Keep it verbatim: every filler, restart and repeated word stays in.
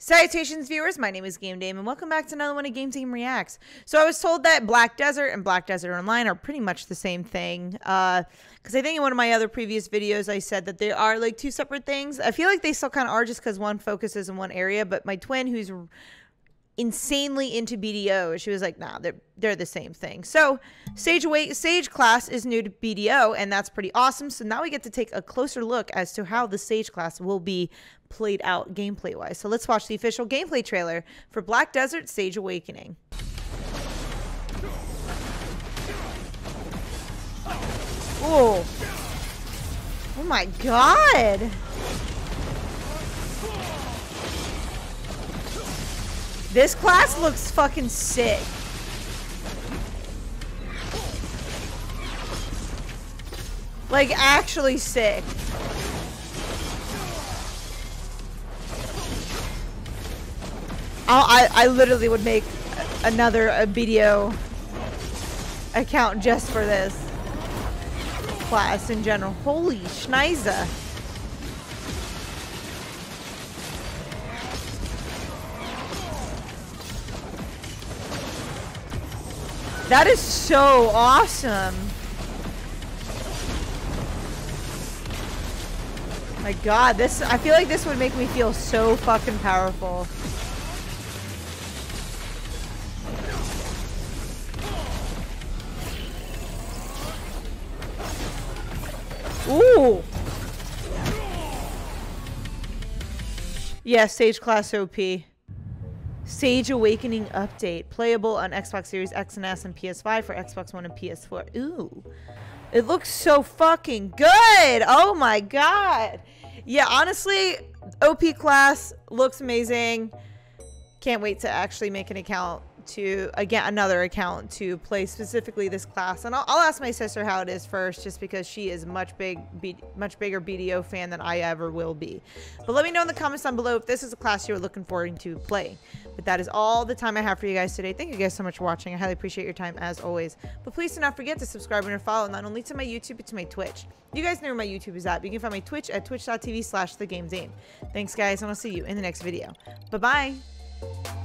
Salutations, viewers. My name is Game Dame, and welcome back to another one of Game Dame Reacts. So I was told that Black Desert and Black Desert Online are pretty much the same thing. Because uh, I think in one of my other previous videos, I said that they are like two separate things. I feel like they still kind of are just because one focuses in one area. But my twin, who's insanely into B D O, she was like, nah, they're, they're the same thing. So Sage, Awake Sage class is new to B D O, and that's pretty awesome. So now we get to take a closer look as to how the Sage class will be played out gameplay-wise. So let's watch the official gameplay trailer for Black Desert Sage Awakening. Oh, oh my god! This class looks fucking sick. Like, actually sick. I, I literally would make another a B D O account just for this class in general. Holy schniza. That is so awesome. My god, this, I feel like this would make me feel so fucking powerful. Ooh. Yeah, Sage class O P. Sage Awakening update. Playable on Xbox Series X and S and P S five for Xbox One and P S four. Ooh. It looks so fucking good. Oh my god. Yeah, honestly, O P class looks amazing. Can't wait to actually make an account to, again, another account to play specifically this class. And I'll, I'll ask my sister how it is first, just because she is much big, B, much bigger B D O fan than I ever will be. But let me know in the comments down below if this is a class you're looking forward to playing. But that is all the time I have for you guys today. Thank you guys so much for watching. I highly appreciate your time as always. But please do not forget to subscribe and follow, not only to my YouTube, but to my Twitch. You guys know where my YouTube is at, but you can find my Twitch at twitch dot t v slash the game dame. Thanks guys, and I'll see you in the next video. Bye-bye.